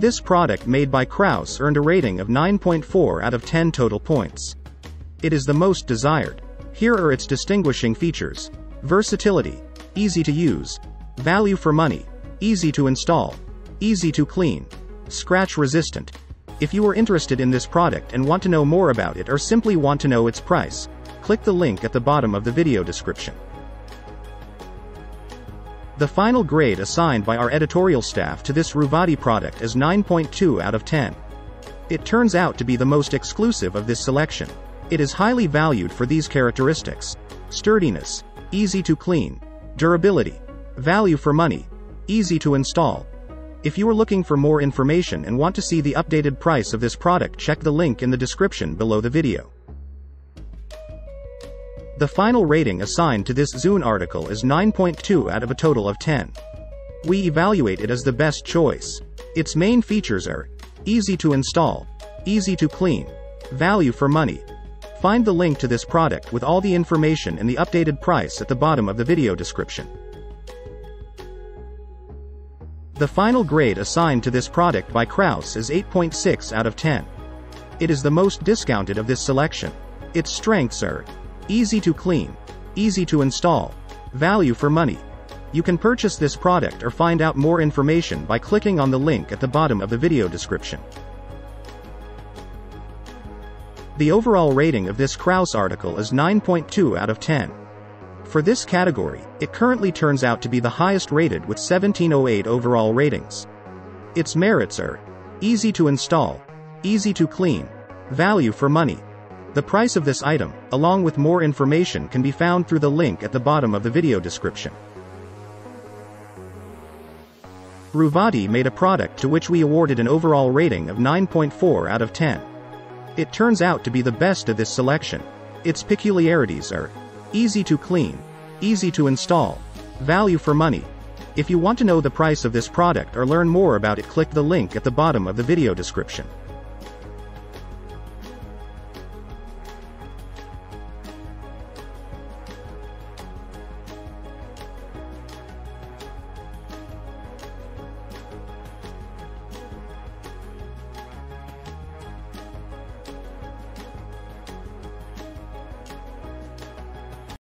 This product made by Kraus earned a rating of 9.4 out of 10 total points. It is the most desired. Here are its distinguishing features. Versatility, easy to use. Value for money, easy to install. Easy to clean. Scratch resistant. If you are interested in this product and want to know more about it or simply want to know its price, click the link at the bottom of the video description. The final grade assigned by our editorial staff to this Ruvati product is 9.2 out of 10. It turns out to be the most exclusive of this selection. It is highly valued for these characteristics: sturdiness, easy to clean, durability, value for money, easy to install. If you are looking for more information and want to see the updated price of this product, check the link in the description below the video. The final rating assigned to this Zune article is 9.2 out of a total of 10. We evaluate it as the best choice. Its main features are easy to install, easy to clean, value for money. Find the link to this product with all the information and the updated price at the bottom of the video description. The final grade assigned to this product by Kraus is 8.6 out of 10. It is the most discounted of this selection. Its strengths are easy to clean, easy to install, value for money. You can purchase this product or find out more information by clicking on the link at the bottom of the video description. The overall rating of this Kraus article is 9.2 out of 10. For this category, it currently turns out to be the highest rated with 1708 overall ratings. Its merits are easy to install, easy to clean, value for money. The price of this item, along with more information, can be found through the link at the bottom of the video description. Ruvati made a product to which we awarded an overall rating of 9.4 out of 10. It turns out to be the best of this selection. Its peculiarities are easy to clean, easy to install, value for money. If you want to know the price of this product or learn more about it, click the link at the bottom of the video description.